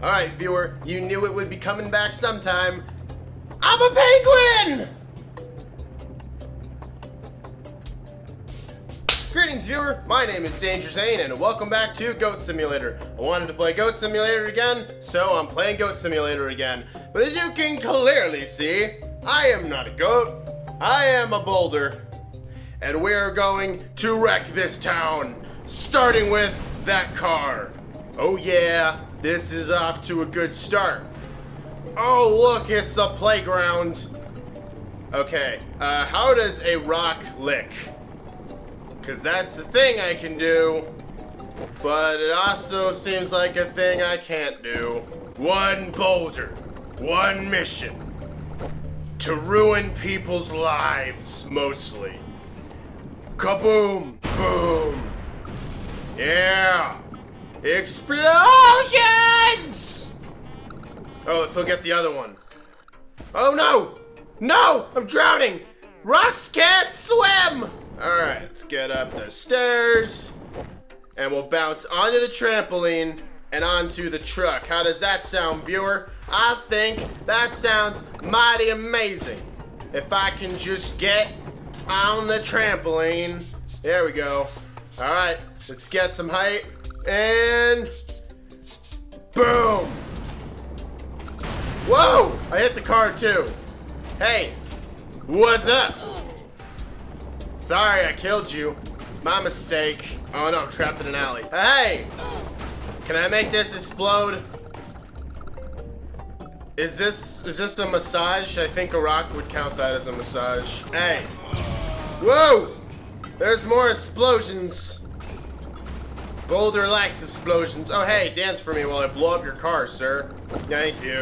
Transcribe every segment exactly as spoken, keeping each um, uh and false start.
All right, viewer, you knew it would be coming back sometime. I'm a penguin! Greetings, viewer. My name is Danger Zane, and welcome back to Goat Simulator. I wanted to play Goat Simulator again, so I'm playing Goat Simulator again. But as you can clearly see, I am not a goat. I am a boulder. And we're going to wreck this town, starting with that car. Oh yeah, this is off to a good start. Oh look, it's the playground. Okay, uh, how does a rock lick? Because that's the thing I can do, but it also seems like a thing I can't do. One boulder, one mission, to ruin people's lives, mostly. Kaboom, boom. Yeah, explosions! Oh, let's go get the other one. Oh no, no, I'm drowning. Rocks can't swim. All right, let's get up the stairs and we'll bounce onto the trampoline and onto the truck. How does that sound, viewer? I think that sounds mighty amazing. If I can just get on the trampoline. There we go. All right, let's get some height and boom. Whoa, I hit the car too. Hey, what's up? Sorry, I killed you. My mistake. Oh no, I'm trapped in an alley. Hey! Can I make this explode? Is this, is this a massage? I think a rock would count that as a massage. Hey! Whoa! There's more explosions. Boulder likes explosions. Oh hey, dance for me while I blow up your car, sir. Thank you.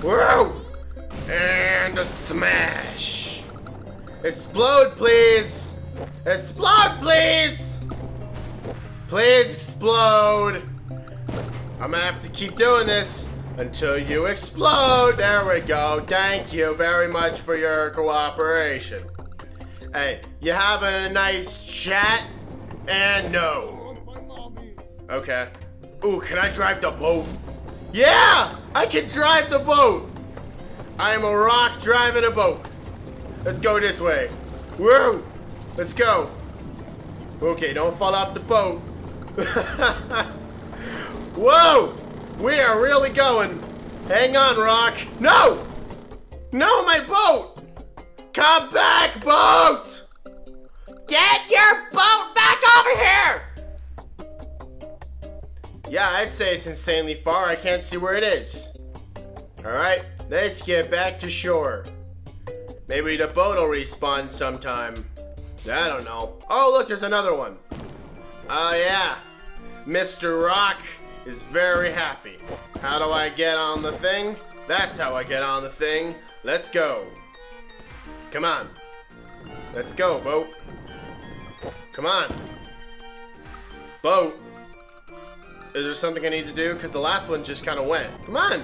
Whoa! And a smash! Explode, please! Explode, please! Please explode! I'm gonna have to keep doing this until you explode. There we go. Thank you very much for your cooperation. Hey, you having a nice chat? And no. Okay. Ooh, can I drive the boat? Yeah! I can drive the boat! I'm a rock driving a boat. Let's go this way. Woo! Let's go. Okay, don't fall off the boat. Whoa! We are really going. Hang on, Rock. No! No, my boat! Come back, boat! Get your boat back over here! Yeah, I'd say it's insanely far. I can't see where it is. Alright, let's get back to shore. Maybe the boat will respawn sometime. I don't know. Oh, look, there's another one. Oh, yeah. Mister Rock is very happy. How do I get on the thing? That's how I get on the thing. Let's go. Come on. Let's go, boat. Come on. Boat. Is there something I need to do? Because the last one just kind of went. Come on.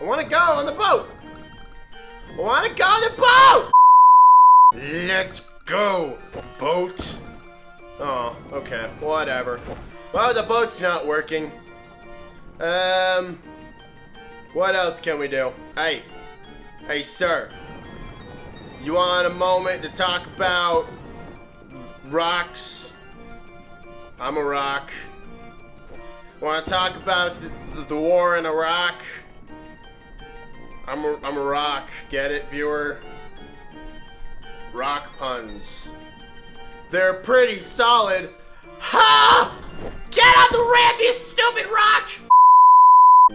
I want to go on the boat. I want to go on the boat. Let's go, boat. Oh, okay, whatever. Well, the boat's not working. Um, what else can we do? Hey, hey, sir. You want a moment to talk about rocks? I'm a rock. Want to talk about the, the war in Iraq? I'm a, I'm a rock. Get it, viewer? Rock puns. They're pretty solid. Ha! Get on the ramp, you stupid rock!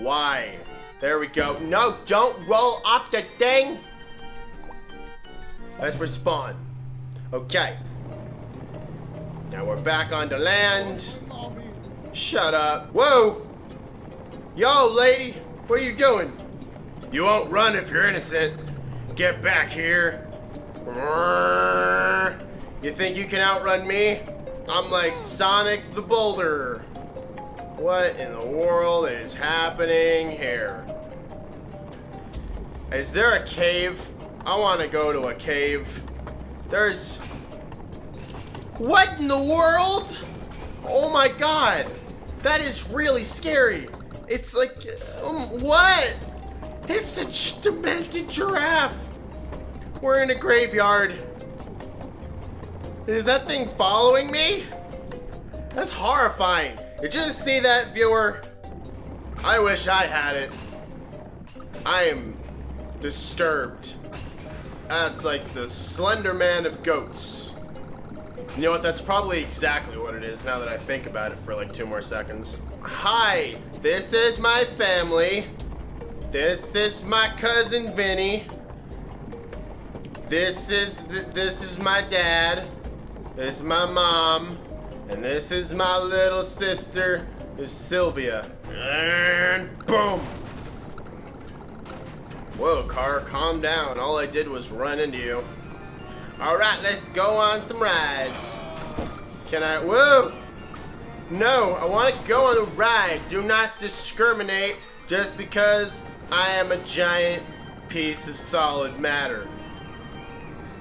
Why? There we go. No, don't roll off the thing. Let's respawn. Okay. Now we're back onto land. Shut up. Whoa! Yo, lady, what are you doing? You won't run if you're innocent. Get back here. You think you can outrun me? I'm like Sonic the Boulder. What in the world is happening here? Is there a cave? I want to go to a cave. There's... What in the world? Oh my god! That is really scary. It's like, um, what? It's a demented giraffe. We're in a graveyard. Is that thing following me? That's horrifying. Did you see that, viewer? I wish I had it. I am disturbed. That's like the Slender Man of goats. You know what, that's probably exactly what it is now that I think about it for like two more seconds. Hi, this is my family. This is my cousin Vinny. This is, th this is my dad. This is my mom. And this is my little sister, Sylvia. And boom. Whoa, car, calm down. All I did was run into you. All right, let's go on some rides. Can I, whoa. No, I want to go on a ride. Do not discriminate just because I am a giant piece of solid matter.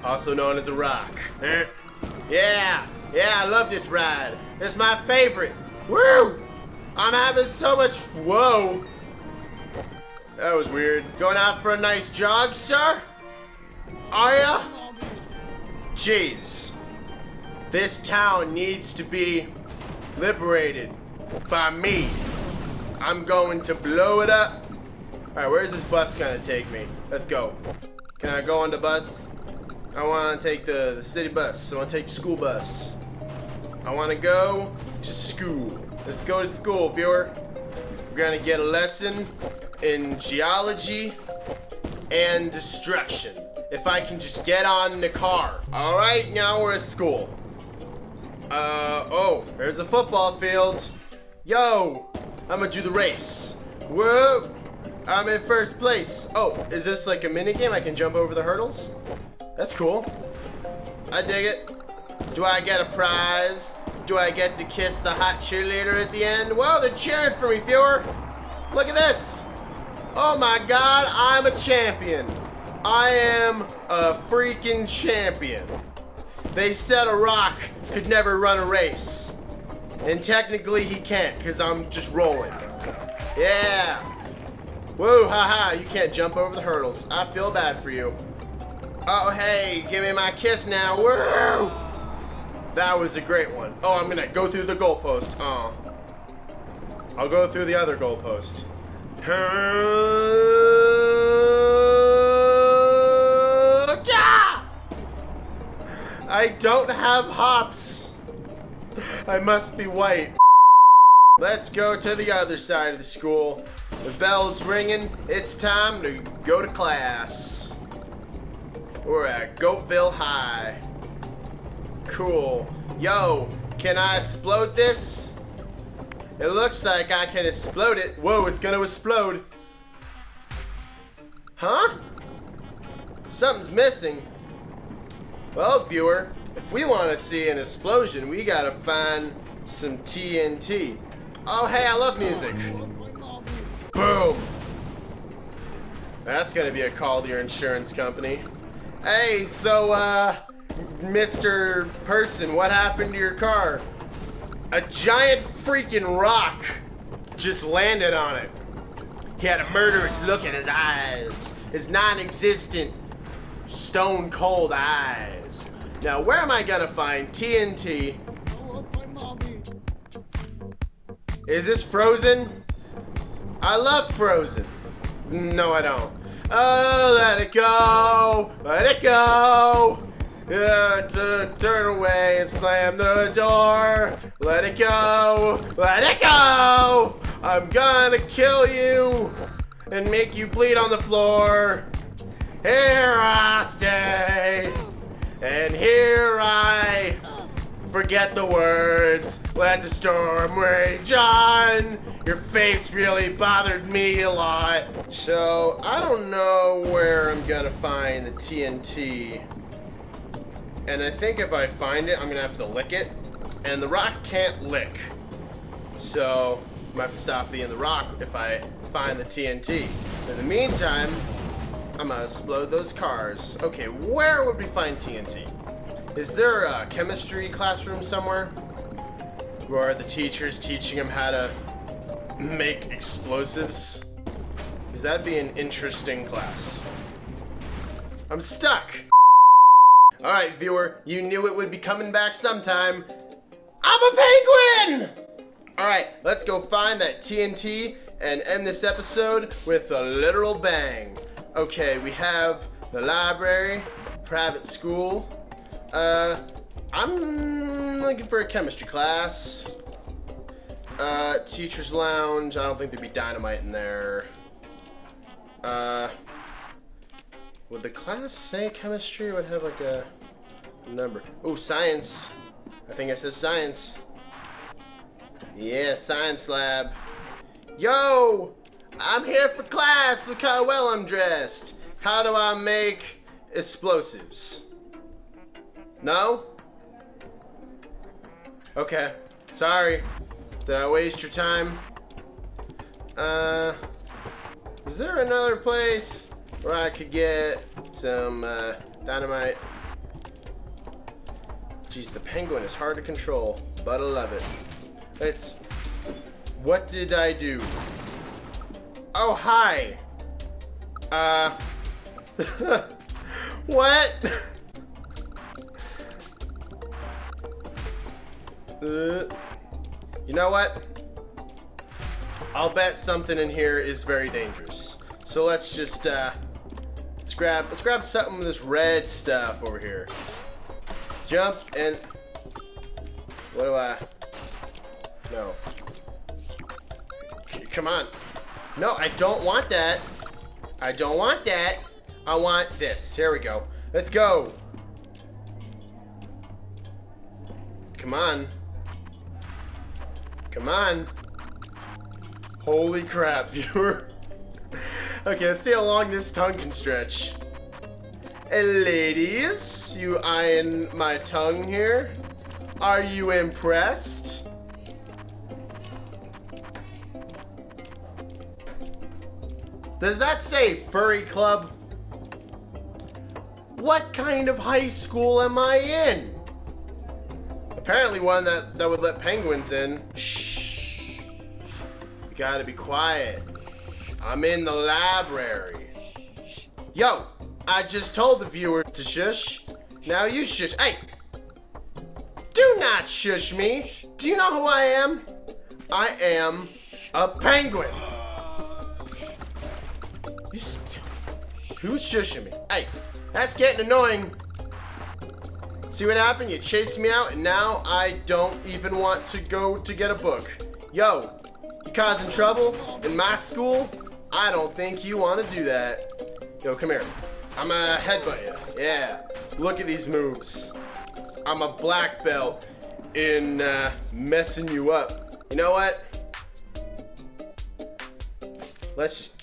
Also known as a rock. Yeah, yeah, I love this ride. It's my favorite. Woo! I'm having so much, whoa. That was weird. Going out for a nice jog, sir? Are ya? Jeez. This town needs to be liberated by me. I'm going to blow it up. All right, where's this bus gonna take me? Let's go. Can I go on the bus? I wanna take the, the city bus. I wanna take school bus. I wanna go to school. Let's go to school, viewer. We're gonna get a lesson in geology and destruction. If I can just get on the car. All right, now we're at school. Uh, oh, there's a football field. Yo, I'm gonna do the race. Whoa, I'm in first place. Oh, is this like a mini game? I can jump over the hurdles? That's cool. I dig it. Do I get a prize? Do I get to kiss the hot cheerleader at the end? Whoa, they're cheering for me, viewer. Look at this. Oh my God, I'm a champion. I am a freaking champion. They said a rock could never run a race. And technically he can't, because I'm just rolling. Yeah. Whoa, haha, you can't jump over the hurdles. I feel bad for you. Oh, hey, give me my kiss now. Woo! That was a great one. Oh, I'm gonna go through the goalpost. Oh. I'll go through the other goalpost. I don't have hops. I must be white. Let's go to the other side of the school. The bell's ringing. It's time to go to class. We're at Goatville High. Cool. Yo, can I explode this? It looks like I can explode it. Whoa, it's gonna explode. Huh? Something's missing. Well, viewer, if we want to see an explosion, we gotta find some T N T. Oh, hey, I love music. Boom. That's gonna be a call to your insurance company. Hey, so, uh, Mister Person, what happened to your car? A giant freaking rock just landed on it. He had a murderous look in his eyes. His non-existent, stone-cold eyes. Now, where am I gonna find T N T? Is this Frozen? I love Frozen. No, I don't. Oh, let it go, let it go. Uh, turn away and slam the door. Let it go, let it go. I'm gonna kill you and make you bleed on the floor. Here I stay. And here I forget the words. Let the storm rage on. Your face really bothered me a lot. So I don't know where I'm gonna find the T N T. And I think if I find it, I'm gonna have to lick it. And the rock can't lick. So I might have to stop being the rock if I find the T N T. In the meantime, I'm gonna explode those cars. Okay, where would we find T N T? Is there a chemistry classroom somewhere? Where are the teachers teaching them how to make explosives? Because that'd be an interesting class. I'm stuck! Alright, viewer, you knew it would be coming back sometime. I'm a penguin! Alright, let's go find that T N T and end this episode with a literal bang. Okay, we have the library, private school. Uh, I'm looking for a chemistry class. Uh, teacher's lounge. I don't think there'd be dynamite in there. Uh, would the class say chemistry? It would have like a number. Oh, science. I think it says science. Yeah, science lab. Yo, I'm here for class. Look how well I'm dressed. How do I make explosives? No? Okay. Sorry. Did I waste your time? Uh, is there another place where I could get some uh, dynamite? Jeez, the penguin is hard to control, but I love it. Let's... What did I do? Oh, hi! Uh... What? uh... You know what? I'll bet something in here is very dangerous. So let's just uh, let's grab let's grab something with this red stuff over here. Jump and what do I? No. C come on. No, I don't want that. I don't want that. I want this. Here we go. Let's go. Come on. Come on. Holy crap, viewer. Okay, let's see how long this tongue can stretch. Hey, ladies, you eyeing my tongue here? Are you impressed? Does that say furry club? What kind of high school am I in? Apparently one that, that would let penguins in. Shh. You gotta be quiet. I'm in the library. Yo, I just told the viewer to shush. Now you shush. Hey! Do not shush me. Do you know who I am? I am a penguin. You s Who's shushing me? Hey, that's getting annoying. See what happened? You chased me out, and now I don't even want to go to get a book. Yo, you causing trouble in my school? I don't think you want to do that. Yo, come here. I'm a headbutt you. Yeah. Look at these moves. I'm a black belt in uh, messing you up. You know what? Let's just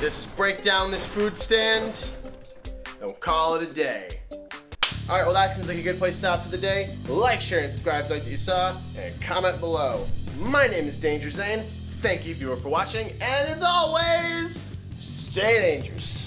just break down this food stand and we'll call it a day. Alright, well that seems like a good place to stop for the day. Like, share, and subscribe if you like what you saw, and comment below. My name is Danger Zane. Thank you, viewer, for watching, and as always, stay dangerous.